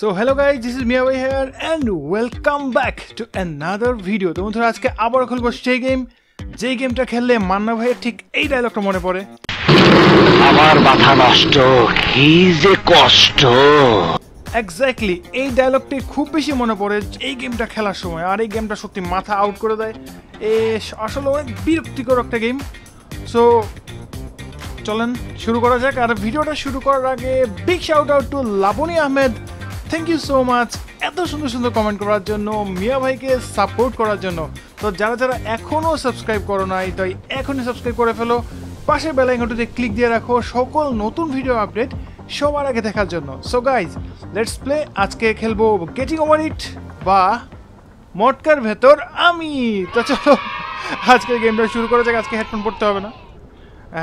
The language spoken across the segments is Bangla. So hello guys, this is Mia Y here and welcome back to another video. तो बंधुरा आज के আবার খেলবো সেই গেম, যেই গেমটা খেললে মান্না ভাই ঠিক এই ডায়লগটা মনে পড়ে, আমার মাথা নষ্ট কি যে কষ্ট। এক্স্যাক্টলি এই ডায়লগটি খুব বেশি মনে পড়ে এই গেমটা খেলার সময়। আর এই গেমটা সত্যি মাথা আউট করে দেয়, এ আসলে অনেক বিরক্তিকর একটা গেম। সো চলেন শুরু করা যাক। আর ভিডিওটা শুরু করার আগে big shout out to Laboni Ahmed, thank you so much এত সুন্দর সুন্দর কমেন্ট করার জন্য, মিয়া ভাইকে সাপোর্ট করার জন্য। তো যারা যারা এখনও সাবস্ক্রাইব করো নাই তাই এখনই সাবস্ক্রাইব করে ফেলো, পাশে বেল আইকনটিতে ক্লিক দিয়ে রাখো সকল নতুন ভিডিও আপডেট সবার আগে দেখার জন্য। So guys let's play. আজকে খেলবো গেটিং ওভার ইট বা মটকার ভেতর আমি। তো চলো আজকের গেমটা শুরু করা যাক। আজকে হেডফোন পড়তে হবে না,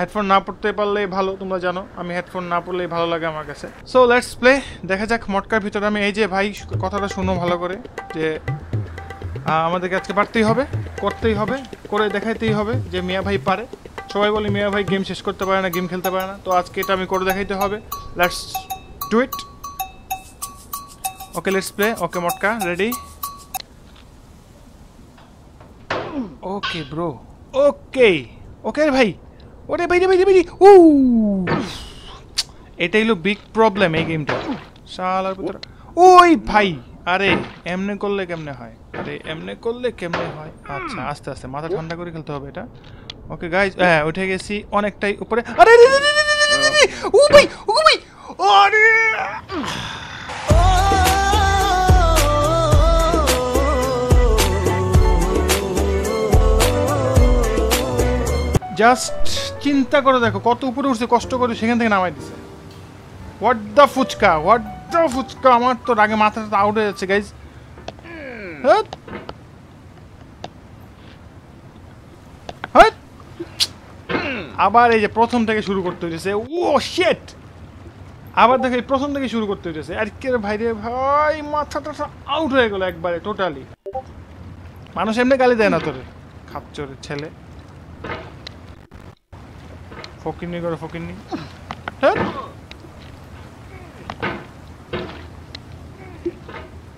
হেডফোন না পড়তে পারলে ভালো, তোমরা জানো আমি হেডফোন না পড়লেই ভালো লাগে আমার কাছে। সো লেটস প্লে, দেখা যাক মটকার ভিতরে আমি। এই যে ভাই কথাটা শুনো ভালো করে, যে আমাদেরকে আজকে পারতেই হবে, করতেই হবে, করে দেখাইতেই হবে যে মিয়া ভাই পারে। সবাই বলে মিয়া ভাই গেম শেষ করতে পারে না, গেম খেলতে পারে না, তো আজকে এটা আমি করে দেখাইতে হবে। Let's do it. Okay let's play. Okay মটকা রেডি। Okay bro. ওকে ওকে ভাই। ওরে ভাই ভাই ভাই, ও এটাই হলো বিগ প্রবলেম এই গেমটা, শালার পুত্র। ওই ভাই আরে এমনে করলে কেমনে হয়, আরে এমনে করলে কেমনে হয়। আচ্ছা আস্তে আস্তে মাথা ঠান্ডা করে খেলতে হবে এটা। ওকে গাইজ হ্যাঁ উঠে গেছি অনেকটাই উপরে। আরে ও ভাই ও ভাই, আরে জাস্ট চিন্তা করে দেখো কত উপরে উঠছে, কষ্ট করে সেখান থেকে নামাই দিছে। What the fuchka, what the fuchka. আমার তো রাগে মাথাটা আউট হয়ে যাচ্ছে গাইজ। আবার এই যে প্রথম থেকে শুরু করতে হইতেছে। ও শিট, আবার দেখো এই প্রথম থেকে শুরু করতে হইতেছে। আর কে ভাই রে ভাই, মাথাটা আউট হয়ে গেল একবারে টোটালি। মানুষ এমনি গালি দেয় না তোরে, খাপচোরের ছেলে, ফকিনি করে ফকিনি।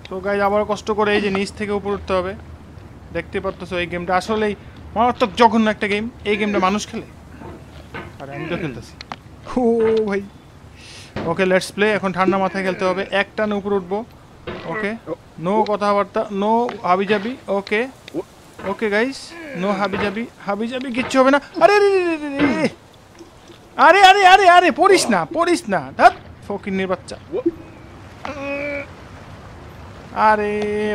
তো গাইজ আবার কষ্ট করে এই যে নিচ থেকে উপরে উঠতে হবে। দেখতে পারতেছ এই গেমটা আসলেই মারাত্মক জঘন্য একটা গেম। এই গেমটা মানুষ খেলে, আর আমি তো খেলতেছি। ও ভাই। Okay let's play. এখন ঠান্ডা মাথায় খেলতে হবে, একটানে উপরে উঠবো। ওকে নো কথাবার্তা, নো হাবি যাবি। ওকে ওকে গাইজ নো হাবি যাবি, হাবি যাবি কিচ্ছু হবে না। আরে আরে আরে আরে আরে পড়িস না পড়িস না, ধ্যাত ফকিনের বাচ্চা। আরে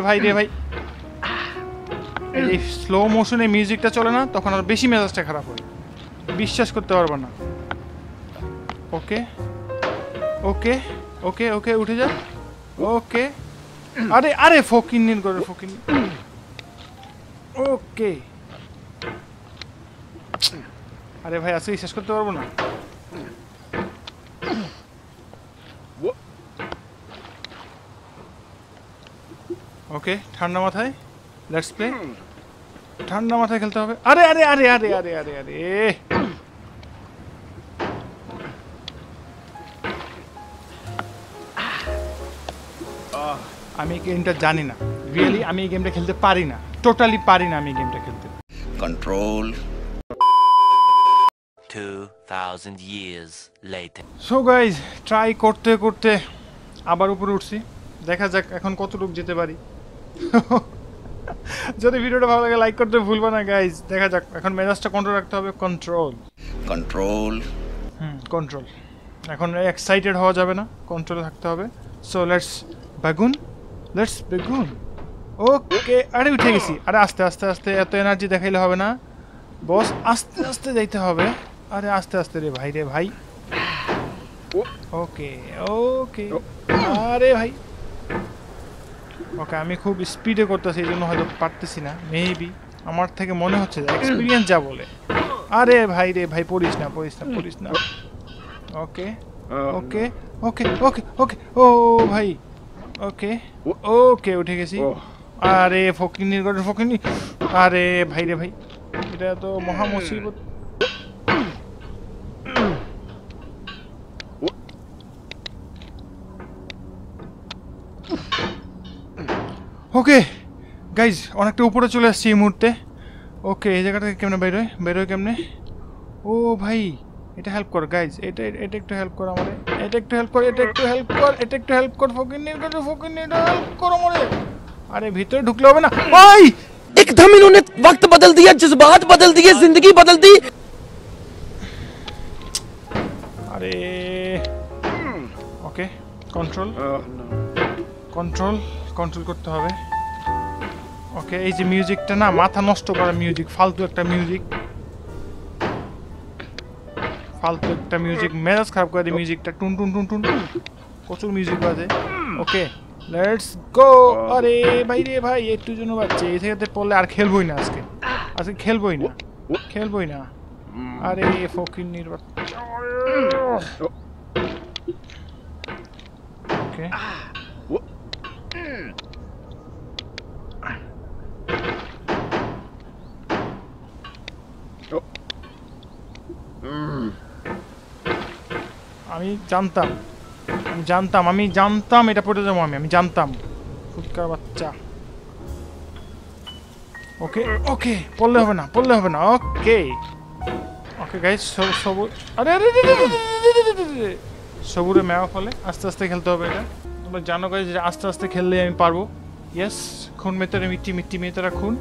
ভাই রে ভাই, এই স্লো মোশনে মিউজিকটা চলে না, তখন আর বেশি মেজাজটা খারাপ হয়, বিশ্বাস করতে পারবো না। ওকে ওকে ওকে ওকে উঠে যা। ওকে আরে আরে ফকিনের করে ফকিন। ওকে আরে ভাই আজকে শেষ করতে পারবো না। ওকে ঠান্ডা মাথায় লেটস প্লে, ঠান্ডা মাথায় খেলতে হবে। আরে আরে আরে আরে আরে আরে আরে আমি এই গেমটা জানি না রিয়েলি, আমি এই গেমটা খেলতে পারি না, টোটালি পারি না আমি এই গেমটা খেলতে। Control 2000 years later. So guys, try করতে করতে আবার উপরে উঠছি। দেখা যাক এখন কতটুকু যেতে পারি। যদি ভিডিওটা ভালো লাগে লাইক করতে ভুলবা না গাইজ। দেখা যাক এখন মেজাজটা কন্ট্রোল রাখতে হবে, কন্ট্রোল কন্ট্রোল কন্ট্রোল। এখন এক্সাইটেড হওয়া যাবে না, কন্ট্রোলে থাকতে হবে। সো লেটস বেগুন, লেটস বেগুন। ওকে আরে উঠে গেছি। আরে আস্তে আস্তে আস্তে, এত এনার্জি দেখাইলে হবে না বস, আস্তে আস্তে যাইতে হবে। আরে আস্তে আস্তে রে ভাই রে ভাই। ওকে ওকে আরে ভাই। ওকে আমি খুব স্পিডে করতেছি, এই জন্য হয়তো পারতেছি না মেবি, আমার থেকে মনে হচ্ছে এক্সপিরিয়েন্স যা বলে। আরে ভাই রে ভাই পড়িস না পড়িস না পড়িস না। ওকে ওকে ওকে ওকে ওকে ও ভাই। ওকে ওকে উঠে গেছি। আরে ফকিনি ফকিনি। আরে ভাই রে ভাই, এটা তো মহা মুসিবত। ওকে গাইজ অনেকটা উপরে চলে আসছি এই মুহূর্তে। ওকে এই জায়গা থেকে কেমনে বেরোয়, বেরোয় কেমনে? ও ভাই এটা হেল্প কর গাইজ, এটা এটা একটু হেল্প কর আমারে, এটা একটু হেল্প কর, এটা একটু হেল্প কর, এটা একটু হেল্প কর, ফকিনি হেল্প কর আমারে। আরে ভিতরে ঢুকলে হবে না ভাই, एकदम इन्होंने वक्त बदल दिया, जज्बात बदल दिए, जिंदगी बदल दी। अरे ओके कंट्रोल कंट्रोल कंट्रोल करते होबे। ओके ये म्यूजिकटा ना माथा नष्ट करा म्यूजिक, फालतू एक म्यूजिक, फालतू एक म्यूजिक, मेजाज खराब कर दे म्यूजिकटा, टुन टुन टुन टुन प्रचुर म्यूजिक बजे। Okay Let's go! আরে ভাই রে ভাই একটু জন্য বাচ্চা এই থেকে পড়লে আর খেলবই না আজকে, আজকে খেলবই না, খেলবই না। আরে ফকির নির্বাক। ওকে আমি জানতাম, আমি জানতাম এটা পড়ে যাবো, আমি জানতাম ফুটকার বাচ্চা। ওকে ওকে পড়লে হবে না, পড়লে হবে না। ওকে ওকে গাইস সব আরে আরে সবুরে মেয়া ফলে আস্তে আস্তে খেলতে হবে। এটা তোমরা জানো গাইস যে আস্তে আস্তে খেললে আমি পারবো। ইয়েস খুন মেতরে মিটি মিটি মেতরা খুন,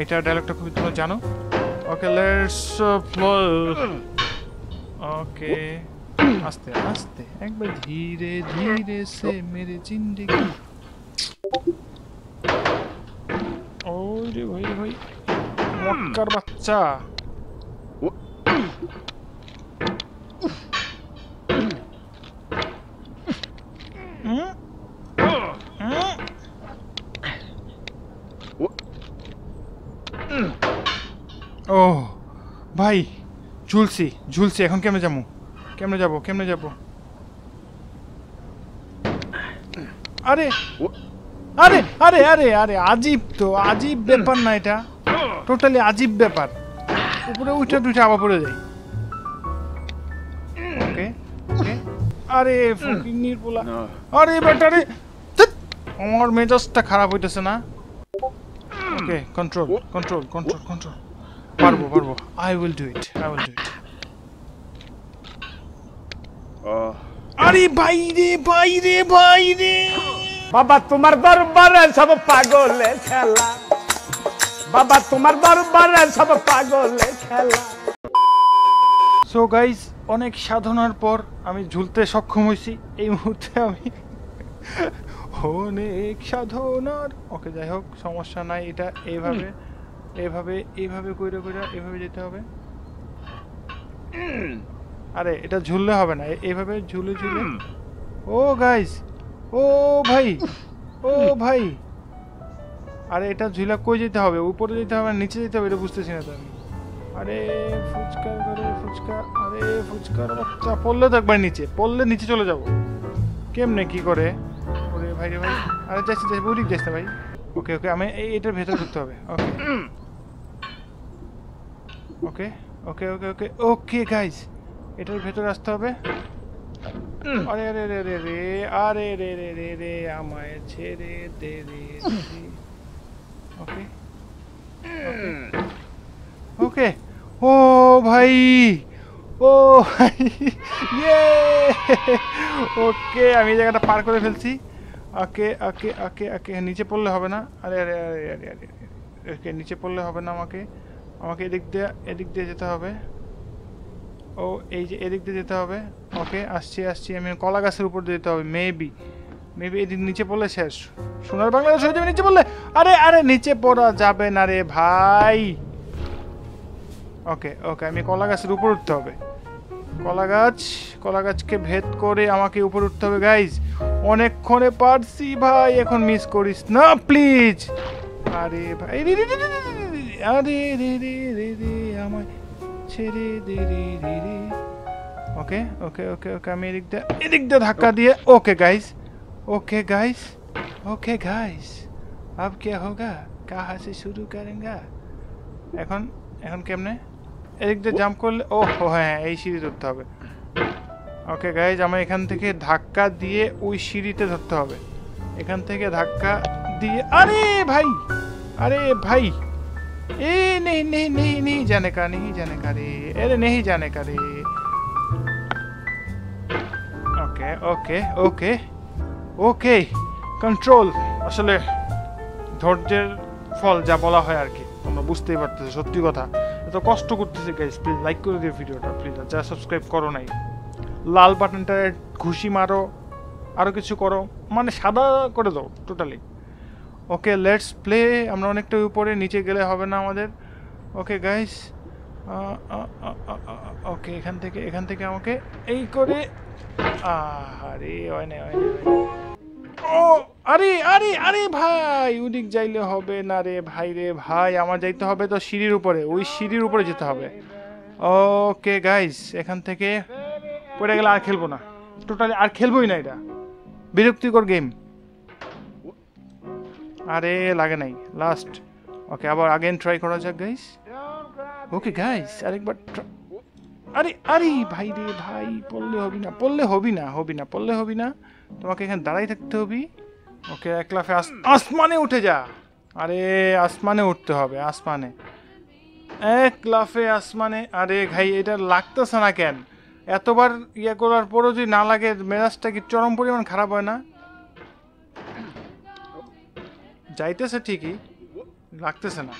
এটা ডায়লগটা খুবই তোমরা জানো। Okay let's flow. ওকে आस्ते आस्ते एक बार धीरे धीरे से मेरे जिंदगी। ओरे भाई भाई मक्कर बच्चा। ओह भाई झुलसी झुलसी এখন কেমনে যামু, কেমনে যাবো, কেমনে যাবো? আরে আরে আরে আরে আরে আজীব তো, আজীব ব্যাপার না এটা, টোটালি আজীব ব্যাপার। উপরে উঠে উঠে আবার পড়ে যাই। ওকে ওকে আরে ফকিনির পোলা, আরে বেটা রে আমার মেজাজটা খারাপ হইতেছে না। Okay control control control control, পারবো পারবো। I will do it, I will do it. अरे भाई रे भाई रे भाई रे बाबा तुम्हार दरबार सब पागल खेला, बाबा तुम्हार दरबार सब पागल खेला। সো গাইস অনেক সাধনার পর আমি ঝুলতে সক্ষম হইছি এই মুহূর্তে আমি, অনেক সাধনার। ওকে যাই হোক সমস্যা নাই, এটা এইভাবে এইভাবে এইভাবে কইরা কইরা এইভাবে যেতে হবে। আরে এটা ঝুললে হবে না, এইভাবে ঝুলে ঝুলে। ও গাইস ও ভাই ও ভাই আরে এটা ঝুলা কই যেতে হবে, উপরে যেতে হবে নিচে যেতে হবে, এটা বুঝতেছি না তো আমি। আরে ফুচকা করে ফুচকা, আরে ফুচকার বাচ্চা পড়লে তো একবার নিচে, পড়লে নিচে চলে যাব কেমনে কি করে? ওরে ভাই রে ভাই আরে যাচ্ছি যাচ্ছি ওদিক যাচ্ছে ভাই। ওকে ওকে আমি এইটার ভেতরে ঢুকতে হবে। ওকে okay okay okay okay okay guys এটার ভেতরে আসতে হবে। আরে আরে রে রে রে আরে রে রে রে রে আমায় ছেড়ে দে রে। ওকে ওকে ও ভাই ও ভাই ইয়ে ওকে আমি জায়গাটা পার করে ফেলছি। ওকে ওকে ওকে ওকে নিচে পড়লে হবে না। আরে আরে আরে আরে আরে ওকে নিচে পড়লে হবে না, আমাকে আমাকে এদিক দিয়ে, এদিক দিয়ে যেতে হবে। ও এই যে এদিক দিয়ে যেতে হবে। ওকে আসছি আসছি আমি, কলা গাছের উপর দিয়ে যেতে হবে মেবি, মেবি এদিক নিচে পড়লে শেষ, সোনার বাংলাদেশ হয়ে যাবে নিচে পড়লে। আরে আরে নিচে পড়া যাবে না রে ভাই। ওকে ওকে আমি কলা গাছের উপর উঠতে হবে, কলা গাছ, কলা গাছকে ভেদ করে আমাকে উপর উঠতে হবে। গাইজ অনেকক্ষণে পারছি ভাই, এখন মিস করিস না প্লিজ। আরে ভাই আরে রে রে রে রে আমার ছেড়ে দে রে রে। ওকে ওকে ওকে ওকে আমি এদিক দিয়ে ধাক্কা দিয়ে। Okay guys okay guys okay guys अब क्या होगा, कहाँ से शुरू करेंगे? এখন এখন কেমনে এদিক দিয়ে জাম্প করলে? ও হ্যাঁ এই সিঁড়ি ধরতে হবে। ওকে গাইস আমার এখান থেকে ধাক্কা দিয়ে ওই সিঁড়িতে ধরতে হবে। এখান থেকে ধাক্কা দিয়ে अरे भाई ए नहीं जाने का रे अरे नहीं जाने का रे। Okay okay okay okay control আসলে ধৈর্যের ফল যা বলা হয় আর কি তোমরা বুঝতেই পারতেছো সত্যি কথা এত কষ্ট করতেছি গাইস প্লিজ লাইক করে দিও ভিডিওটা প্লিজ আর যারা সাবস্ক্রাইব করো নাই লাল বাটনটা ঘুষি মারো আরো কিছু করো মানে সাদা করে দাও টোটালি। ওকে লেটস প্লে আমরা অনেকটা উপরে নিচে গেলে হবে না আমাদের। ওকে গাইস ওকে এখান থেকে আমাকে এই করে আরে ও আরে আরে আরে ভাই উদিক যাইলে হবে না রে ভাই আমার যাইতে হবে তো সিঁড়ির উপরে ওই সিঁড়ির উপরে যেতে হবে। ওকে গাইস এখান থেকে পড়ে গেলে আর খেলবো না টোটালি আর খেলবোই না এটা বিরক্তিকর গেম আরে লাগে নাই লাস্ট। ওকে আবার আগেন ট্রাই করা যাক গাইস। ওকে গাইস আরেকবার আরে আরে ভাই রে ভাই পড়লে হবি না তোমাকে এখানে দাঁড়াই থাকতে হবে। ওকে একলাফে আসমানে উঠে যা আরে আসমানে উঠতে হবে আসমানে একলাফে আসমানে আরে ভাই এটা লাগতেছে না কেন এতবার ইয়া করার পরও যদি না লাগে মেজাজটা কি চরম পরিমাণ খারাপ হয় না যাইতেছে ঠিকই লাগতেছে না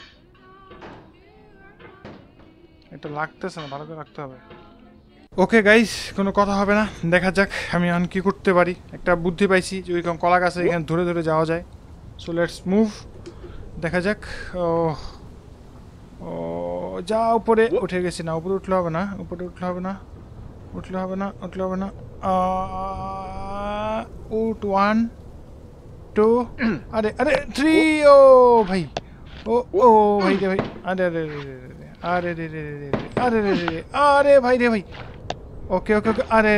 এটা লাগতেছে না ভালো করে রাখতে হবে। ওকে গাইস কোনো কথা হবে না দেখা যাক আমি এখন কি করতে পারি একটা বুদ্ধি পাইছি যে ওইরকম কলা গাছে এখানে ধরে ধরে যাওয়া যায় সো লেটস মুভ দেখা যাক। ও যা উপরে উঠে গেছি না উপরে উঠলে হবে না উঠলে হবে না উঠ 1 2 আরে আরে 3 ও ভাই রে ভাই আরে ভাই রে ভাই। ওকে ওকে ওকে আরে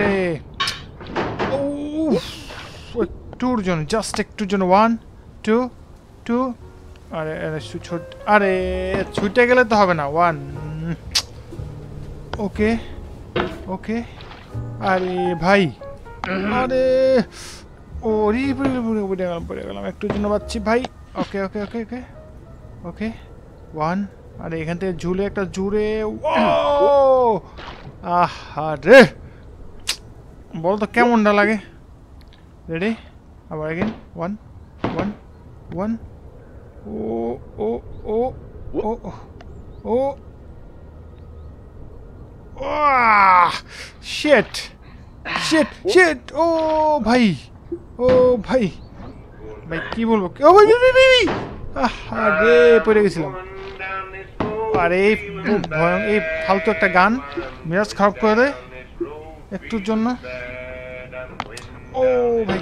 একটুর জন্য জাস্ট একটুর জন্য 1 2 2 আরে আরে ছুটে গেলে তো হবে না 1 ওকে ওকে আরে ভাই আরে ওরে পড়ে গেলাম একটুর জন্য পাচ্ছি ভাই। ওকে ওকে ওকে ওকে ওকে 1 আরে এখান থেকে ঝুলে একটা জুড়ে আহারে বলো তো কেমনটা লাগে রেডি আবার এগেন 1 1 1 1 ও ও ও ও ও শিট শিট শিট ও ভাই ভাই কি বলবো ও ভাই আহারে পড়ে গেছিলাম আরে এই ফালতু একটা গান মেজাজ খারাপ করে দেয় একটুর জন্য ও ভাই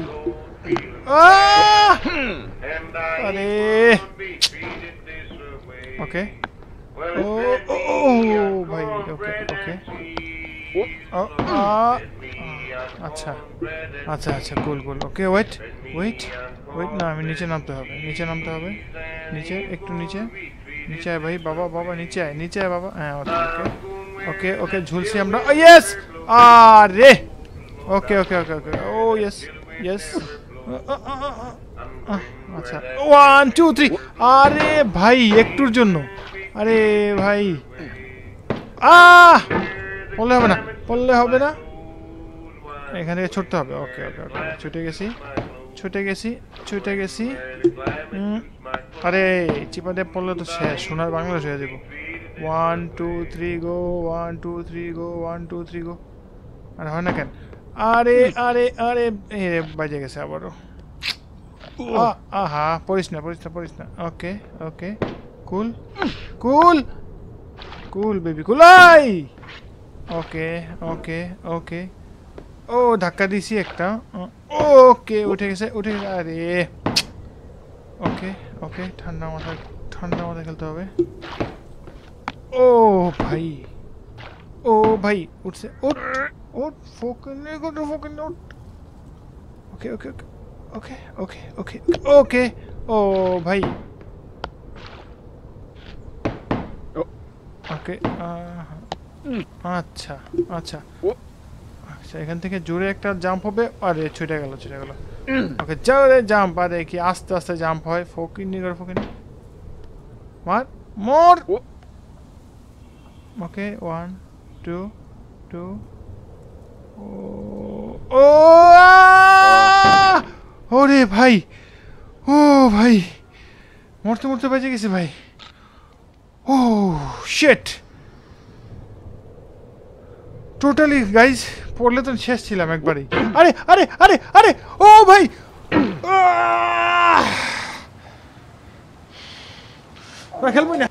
আরে ওকে ও ও ভাই ওকে ওকে আচ্ছা আচ্ছা আচ্ছা goal okay wait wait wait না আমি নিচে নামতে হবে নিচে একটু নিচে আয় ভাই বাবা নিচে আয় বাবা হ্যাঁ ওকে ওকে ঝুলছি আমরা ইয়েস আরে ওকে ওকে ওকে ওকে ও ইয়েস ইয়েস আচ্ছা 1 2 3 আরে ভাই একটুর জন্য আরে ভাই পড়লে হবে না এখান থেকে ছুটতে হবে। ওকে ওকে ওকে ছুটে গেছি আরে চিপাতে পড়লে তো শেষ সোনার বাংলাদেশ হয়ে যাব 1 2 3 গো 1 2 3 গো 1 2 3 গো আর হয় না কেন আরে আরে আরে রে বাজে গেছে আবারও আহা পড়িস না ওকে ওকে কুল কুল কুল বেবি কুলাই ওকে ওকে ওকে ও ধাক্কা দিছি একটা ওকে উঠে গেছে আরে ওকে ওকে ঠান্ডা মাথায় খেলতে হবে ও ভাই উঠছে ওট ফোকাস ওকে okay okay okay okay okay ও ভাই ওকে আচ্ছা আচ্ছা আচ্ছা এখান থেকে জোরে একটা জাম্প হবে আরে ছুটে গেল Okay, just jump. I see. Slowly jump. Boy, focus. What? More. Okay, 1, 2, 2. Oh, oh! Oh, dear, boy. Oh, boy. मरते बचे कैसे भाई? ओह शिट टोटाली गाइज पड़ले तो शेष छिलाम एक बारे अरे अरे अरे अरे ओ भाई खेलबो ना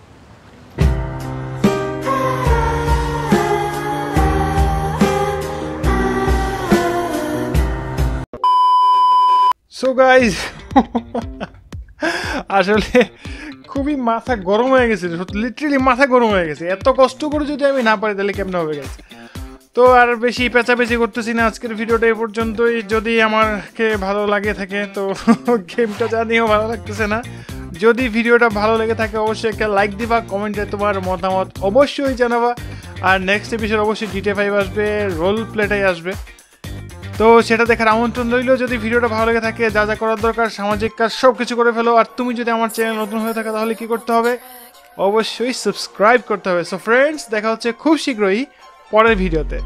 सो गाइज আসলে খুবই মাথা গরম হয়ে গেছে লিটারালি মাথা গরম হয়ে গেছে এত কষ্ট করে যদি আমি না পারি তাহলে কেমনে হবে गाइस তো আর বেশি পেঁচাপেচি করতেছি না আজকের ভিডিওটা এই পর্যন্তই যদি আমারকে ভালো লাগে থাকে তো গেমটা জানিও ভালো লাগতেছে না যদি ভিডিওটা ভালো লেগে থাকে অবশ্যই একটা লাইক দিবা কমেন্টে তোমার মতামত অবশ্যই জানাবা আর নেক্সট এপিসোড অবশ্যই GTA 5 আসবে রোল প্লেটাই আসবে তো সেটা দেখার আমন্ত্রণ রইলো যদি ভিডিওটা ভালো লাগে থাকে যা যা করার দরকার সামাজিক কাজ সব কিছু করে ফেলো আর তুমি যদি আমার চ্যানেল নতুন হয়ে থাকো তাহলে কি করতে হবে অবশ্যই সাবস্ক্রাইব করতে হবে সো ফ্রেন্ডস দেখা হচ্ছে খুব শীঘ্রই পরের ভিডিওতে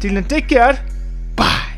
till then take care by